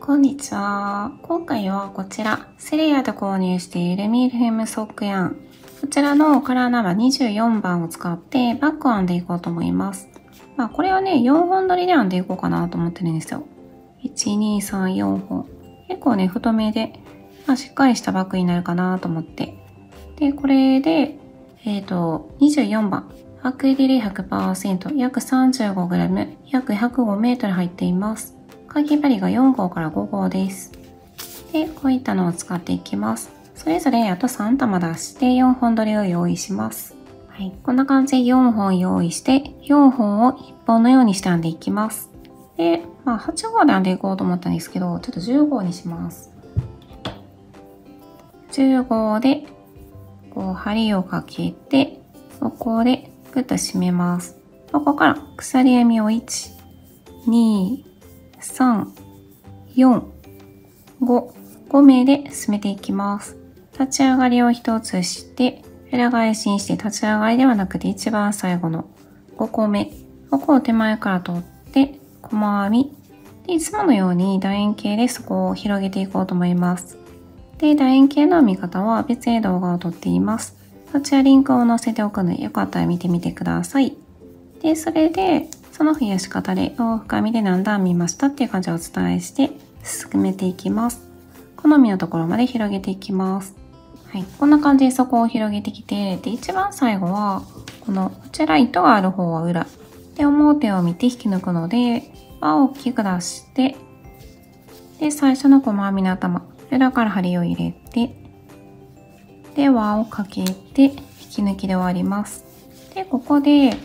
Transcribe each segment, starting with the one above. こんにちは。今回はこちら、セリアで購入しているミルフィムソックヤン。こちらのカラーナンバー24番を使ってバック編んでいこうと思います。まあこれはね、4本取りで編んでいこうかなと思ってるんですよ。1、2、3、4本。結構ね、太めで、まあ、しっかりしたバッグになるかなと思って。で、これで、24番。アクエリレイ 100%、約 35g、約 105m 入っています。かぎ針が4号から5号です。で、こういったのを使っていきます。それぞれあと3玉出して4本取りを用意します。はい、こんな感じで4本用意して、4本を1本のようにして編んでいきます。で、まあ8号で編んでいこうと思ったんですけど、ちょっと10号にします。10号で、こう針をかけて、そこでぐっと締めます。ここから鎖編みを1、2、3、4、5、5目で進めていきます。立ち上がりを1つして、裏返しにして立ち上がりではなくて一番最後の5個目。ここを手前から取って、細編み。で、いつものように楕円形でそこを広げていこうと思います。で、楕円形の編み方は別へ動画を撮っています。そちらリンクを載せておくので、よかったら見てみてください。で、それで、その増やし方で大深みで何段編みましたっていう感じをお伝えして進めていきます。好みのところまで広げていきます。はい、こんな感じで底を広げてきて、で、一番最後は、こちら糸がある方は裏。で、表を見て引き抜くので、輪を大きく出して、で、最初の細編みの頭、裏から針を入れて、で、輪をかけて引き抜きで終わります。で、ここで、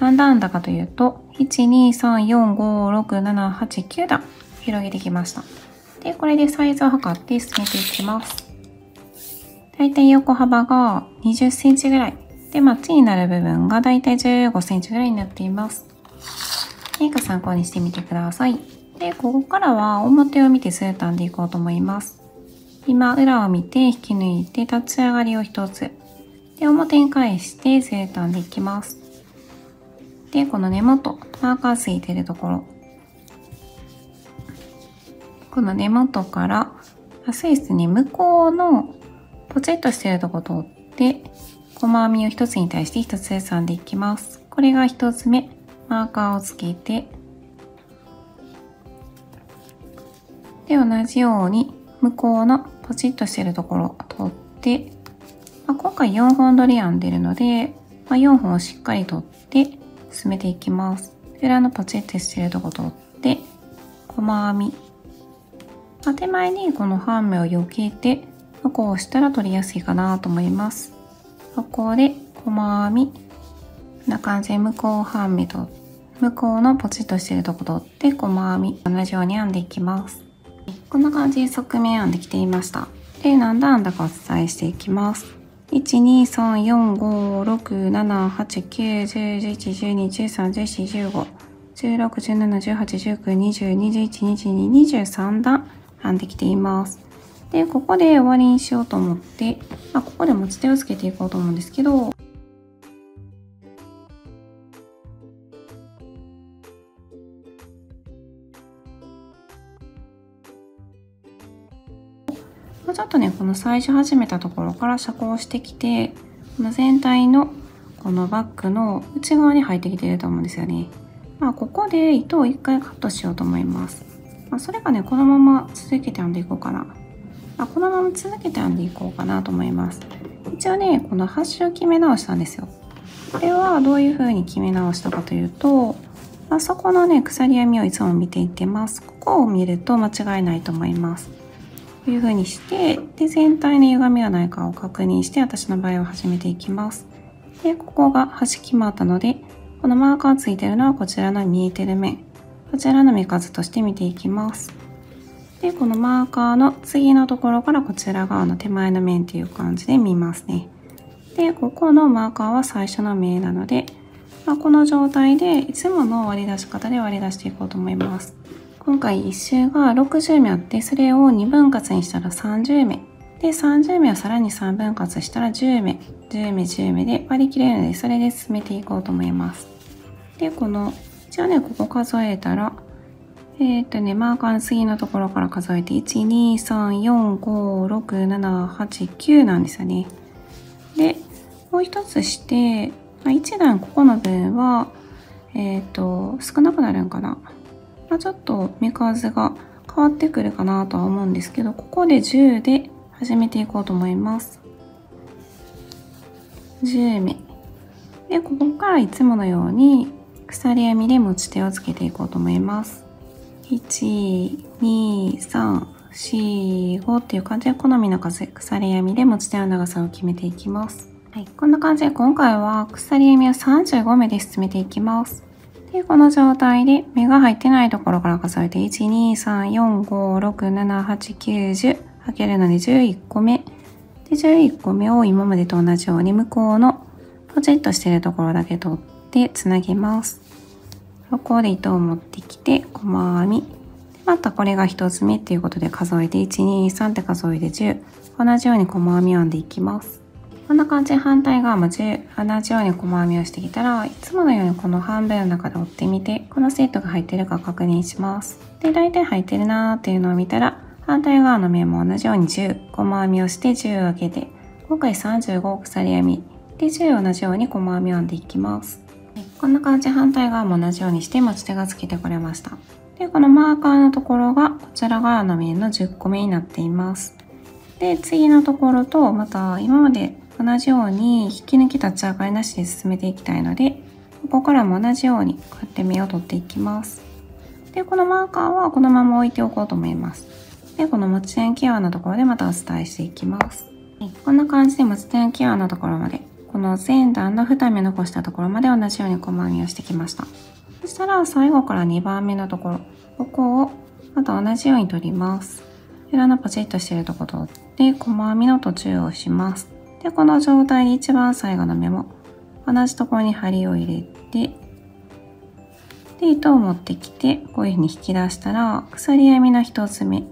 何段編んだかというと、1、2、3、4、5、6、7、8、9段広げてきました。で、これでサイズを測って進めていきます。だいたい横幅が20センチぐらい。で、マッチになる部分がだいたい15センチぐらいになっています。何か参考にしてみてください。で、ここからは表を見てずっと編んでいこうと思います。今、裏を見て引き抜いて立ち上がりを1つ。で、表に返してずっと編んでいきます。で、この根元、マーカーついてるところ。この根元から、スイスに向こうのポチッとしてるところを取って、細編みを1つに対して1つずつ編んでいきます。これが1つ目、マーカーをつけて、で、同じように向こうのポチッとしてるところを取って、まあ、今回4本取り編んでるので、まあ、4本をしっかり取って、進めていきます。裏のポチってしてるとこ取って、細編み。手前にこの半目を避けて、こう押したら取りやすいかなと思います。そこで細編み。こんな感じで向こう半目と、向こうのポチっとしてるとこ取って、細編み。同じように編んでいきます。こんな感じで側面編んできていました。で、何段編んだかお伝えしていきます。1234567891011121314151617181920212223段編んできています。で、ここで終わりにしようと思って、まあ、ここで持ち手をつけていこうと思うんですけど、ちょっとね、この最初始めたところから遮光してきて、この全体のこのバッグの内側に入ってきてると思うんですよね。まあ、ここで糸を一回カットしようと思います。まあ、それがね、このまま続けて編んでいこうかな。まあ、このまま続けて編んでいこうかなと思います。一応ね、この端を決め直したんですよ。これはどういう風に決め直したかというと、まあ、そこのね、鎖編みをいつも見ていってます。ここを見ると間違いないと思います。こういう風にして、で、全体の歪みがないかを確認して、私の場合は始めていきます。で、ここが端決まったので、このマーカーついてるのはこちらの見えてる面。こちらの目数として見ていきます。で、このマーカーの次のところからこちら側の手前の面っていう感じで見ますね。で、ここのマーカーは最初の目なので、まあ、この状態でいつもの割り出し方で割り出していこうと思います。今回1周が60目あって、それを2分割にしたら30目。で、30目をさらに3分割したら10目。10目、10目で割り切れるので、それで進めていこうと思います。で、この、一応ね、ここ数えたら、マーカーの次のところから数えて、1、2、3、4、5、6、7、8、9なんですよね。で、もう一つして、1段ここの分は、少なくなるんかな。ちょっと目数が変わってくるかなとは思うんですけど、ここで10で始めていこうと思います。10目。で、ここからいつものように鎖編みで持ち手をつけていこうと思います。1、2、3、4、5っていう感じで好みの数、鎖編みで持ち手の長さを決めていきます。はい、こんな感じで今回は鎖編みを35目で進めていきます。で、この状態で目が入ってないところから数えて、1、2、3、4、5、6、7、8、9、10、開けるので11個目。で、11個目を今までと同じように向こうのポチッとしてるところだけ取ってつなぎます。ここで糸を持ってきて細編み。またこれが1つ目っていうことで数えて、1、2、3って数えて10。同じように細編みを編んでいきます。こんな感じで反対側も10、同じように細編みをしてきたら、いつものようにこの半分の中で折ってみて、このスリットが入ってるか確認します。で、大体入ってるなーっていうのを見たら、反対側の面も同じように10、細編みをして10を開けて、今回35鎖編み。で、10同じように細編みを編んでいきます。こんな感じで反対側も同じようにして持ち手がつけてこれました。で、このマーカーのところがこちら側の面の10個目になっています。で、次のところとまた今まで同じように引き抜き立ち上がりなしで進めていきたいので、ここからも同じようにこうやって目を取っていきます。で、このマーカーはこのまま置いておこうと思います。で、この持ち手の際のところでまたお伝えしていきます。こんな感じで持ち手の際のところまで。この前段の2目残したところまで同じように細編みをしてきました。そしたら最後から2番目のところ、ここをまた同じように取ります。裏のポチッとしてるところで細編みの途中をします。で、この状態で一番最後の目も同じところに針を入れて、で、糸を持ってきてこういうふうに引き出したら鎖編みの1つ目、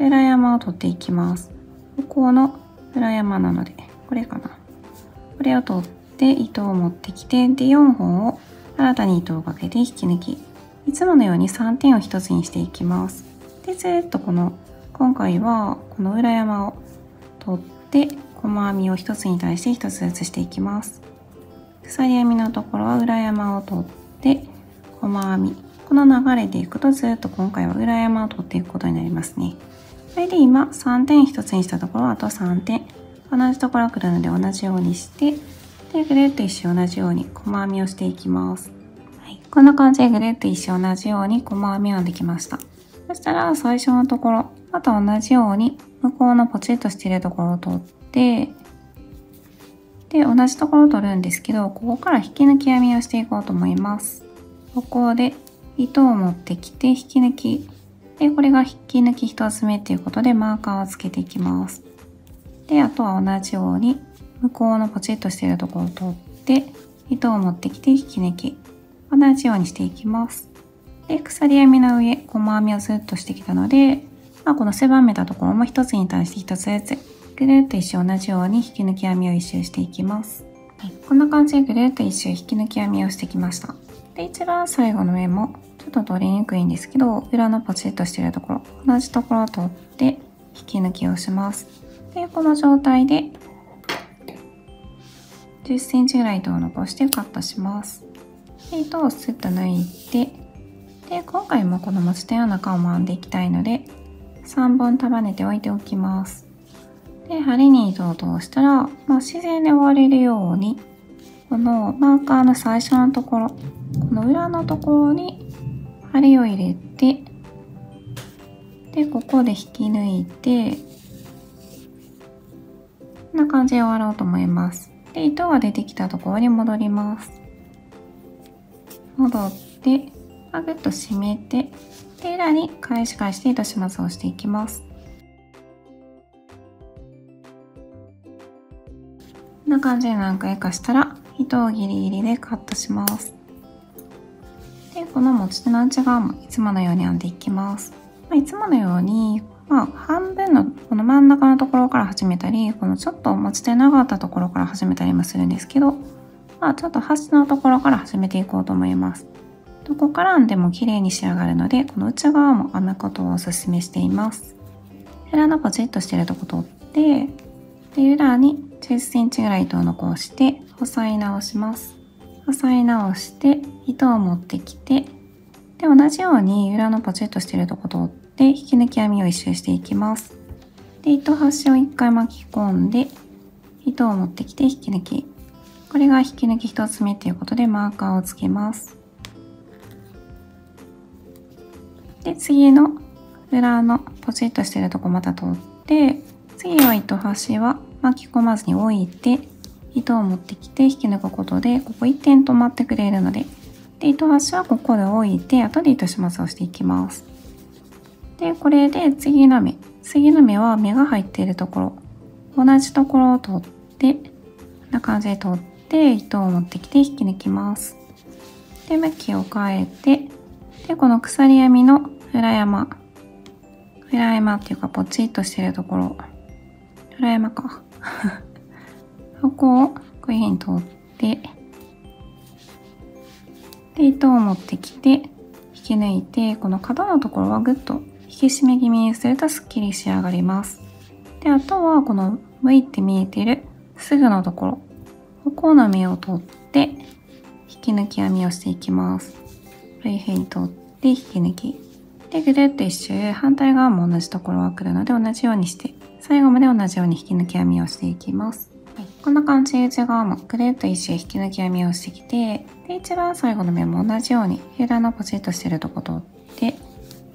裏山を取っていきます。ここの裏山なので、これかな。これを取って糸を持ってきて、で、4本を新たに糸をかけて引き抜き、いつものように3点を1つにしていきます。で、ずっとこの今回はこの裏山を取って細編みを1つに対して1つずつしていきます。鎖編みのところは裏山を取って細編み、この流れでいくとずっと今回は裏山を取っていくことになりますね。それで今3点1つにしたところ、あと3点同じところくるので同じようにして、で、ぐるっと一周同じように細編みをしていきます。はい、こんな感じでぐるっと一周同じように細編みを編んできました。そしたら最初のところ、また同じように向こうのポチッとしているところを取って、で、同じところを取るんですけど、ここから引き抜き編みをしていこうと思います。ここで糸を持ってきて引き抜き。で、これが引き抜き1つ目っていうことでマーカーをつけていきます。で、あとは同じように向こうのポチッとしているところを取って糸を持ってきて引き抜き、同じようにしていきます。で、鎖編みの上細編みをずっとしてきたので、この狭めたところも1つに対して1つずつぐるっと一周同じように引き抜き編みを1周していきます。はい、こんな感じでぐるっと一周引き抜き編みをしてきました。で、一番最後の目もちょっと取りにくいんですけど、裏のポチッとしているところ同じところを取って引き抜きをします。で、この状態で 10cm ぐらい糸を残してカットします。で、糸をスッと抜いて、で、今回もこの持ち手の中を編んでいきたいので3本束ねておいておきます。で、針に糸を通したら、自然で終われるようにこのマーカーの最初のところ、この裏のところに針を入れて、で、ここで引き抜いて、こんな感じで終わろうと思います。で、糸が出てきたところに戻ります。戻ってぐっと締めて、で、裏に返して糸始末をしていきます。こんな感じで何回かしたら糸をギリギリでカットします。で、この持ち手の内側もいつものように編んでいきます。いつものように半分のこの真ん中のところから始めたり、このちょっと持ち手長かったところから始めたりもするんですけど、ちょっと端のところから始めていこうと思います。どこから編んでも綺麗に仕上がるので、この内側も編むことをおすすめしています。ヘラのポチッとしてるとこ取って、で裏に10センチぐらい糸を残して細い直します。細い直して糸を持ってきて、で同じように裏のポチッとしてるとこ取って引き抜き編みを1周していきます。で糸端を1回巻き込んで糸を持ってきて引き抜き、これが引き抜き1つ目ということでマーカーをつけます。で次の裏のポチッとしてるとこまた取って、次は糸端は巻き込まずに置いて糸を持ってきて引き抜くことで、ここ1点止まってくれるので、で糸端はここで置いて後で糸始末をしていきます。でこれで次の目は目が入っているところ、同じところを取ってこんな感じで取って糸を持ってきて引き抜きます。で向きを変えて、でこの鎖編みの裏山っていうかポチッとしてるところ、裏山かそこをこういうふうに取って、で糸を持ってきて引き抜いて、この角のところはぐっと引き締め気味にするとすっきり仕上がります。であとはこの向いて見えてるすぐのところ、ここの目を取って引き抜き編みをしていきます。こういうふうに取って引き抜きでぐるっと一周、反対側も同じところが来るので同じようにして最後まで同じように引き抜き編みをしていきます。はい、こんな感じで内側もぐるっと一周引き抜き編みをしてきて、で一番最後の目も同じように裏のポチッとしてるとこ取って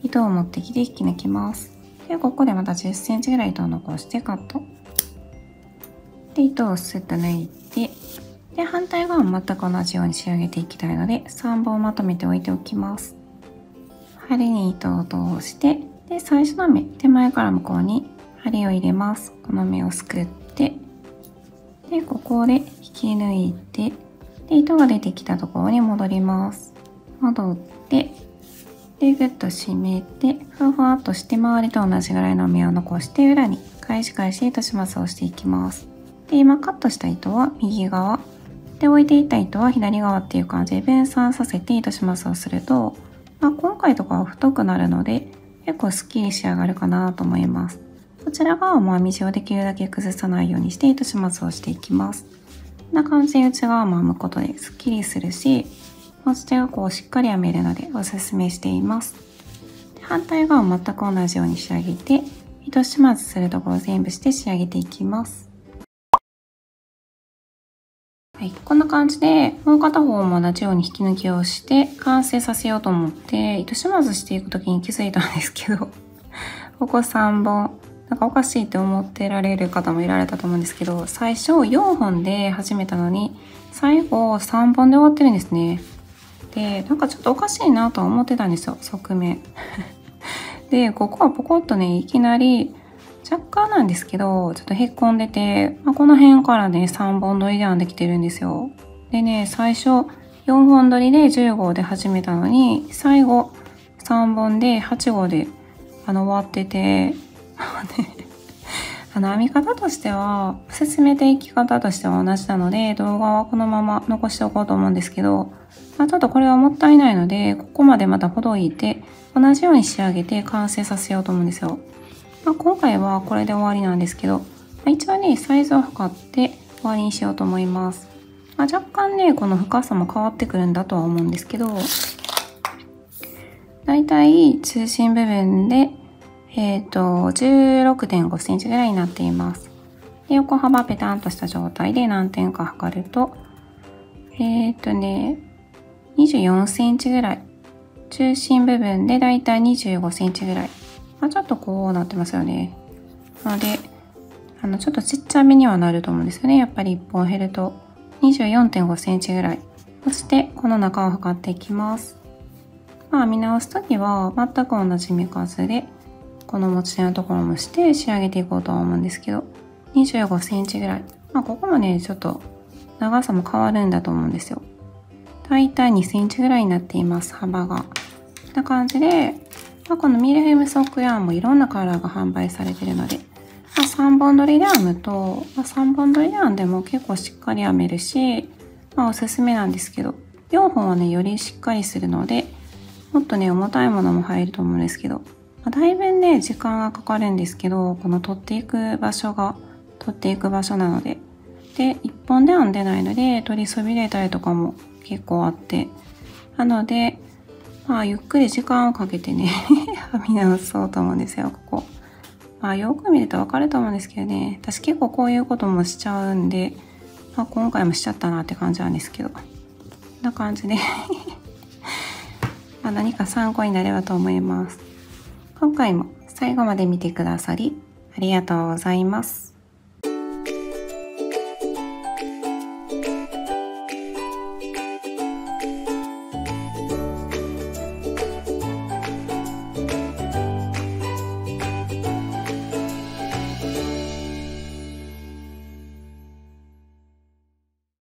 糸を持ってきて引き抜きます。でここでまた10センチぐらい糸を残してカットで糸をスッと抜いて、で反対側も全く同じように仕上げていきたいので3本まとめて置いておきます。針に糸を通して、で最初の目手前から向こうに針を入れます。この目をすくって、でここで引き抜いて、で糸が出てきたところに戻ります。戻って、でぐっと締めてふわふわっとして周りと同じぐらいの目を残して裏に返し糸始末をしていきます。で今カットした糸は右側で置いていた糸は左側っていう感じで分散させて糸始末をすると、今回とかは太くなるので結構すっきり仕上がるかなと思います。こちら側も編み地をできるだけ崩さないようにして糸始末をしていきます。こんな感じで内側も編むことですっきりするし、持ち手がこうしっかり編めるのでおすすめしています。反対側も全く同じように仕上げて、糸始末するところ全部して仕上げていきます。はい、こんな感じでもう片方も同じように引き抜きをして完成させようと思って糸始末していく時に気づいたんですけどここ3本なんかおかしいって思ってられる方もいられたと思うんですけど、最初4本で始めたのに最後3本で終わってるんですね。でなんかちょっとおかしいなとは思ってたんですよ、側面でここはポコッとねいきなり若干なんですけどちょっとへっこんでて、この辺からね3本取りで編んできてるんですよ。でね最初4本取りで10号で始めたのに最後3本で8号で終わってて編み方としては進めていき方としては同じなので動画はこのまま残しておこうと思うんですけど、ちょっとこれはもったいないのでここまでまたほどいて同じように仕上げて完成させようと思うんですよ。今回はこれで終わりなんですけど、一応ねサイズを測って終わりにしようと思います。若干ねこの深さも変わってくるんだとは思うんですけど、だいたい中心部分で16.5 センチぐらいになっています。で横幅ペタンとした状態で何点か測ると24センチぐらい、中心部分でだいたい25センチぐらい、ちょっとこうなってますよね。なのでちょっとちっちゃめにはなると思うんですよね。やっぱり1本減ると 24.5 センチぐらい。そしてこの中を測っていきます。編み直す時は全く同じ目数でこの持ち手のところもして仕上げていこうとは思うんですけど 25センチぐらい、ここもねちょっと長さも変わるんだと思うんですよ。だいたい2センチぐらいになっています、幅が。こんな感じでこのミルフィーユソックヤーンもいろんなカラーが販売されているので、3本取りで編むと、3本取りで編んでも結構しっかり編めるし、おすすめなんですけど、4本はねよりしっかりするので、もっとね重たいものも入ると思うんですけど、だいぶね時間がかかるんですけど、この取っていく場所なので、で1本で編んでないので取りそびれたりとかも結構あって、なのでまあゆっくり時間をかけてね編み直そうと思うんですよ。ここまあよく見ると分かると思うんですけどね、私結構こういうこともしちゃうんで、まあ、今回もしちゃったなって感じなんですけど、こんな感じでまあ何か参考になればと思います。今回も最後まで見てくださりありがとうございます。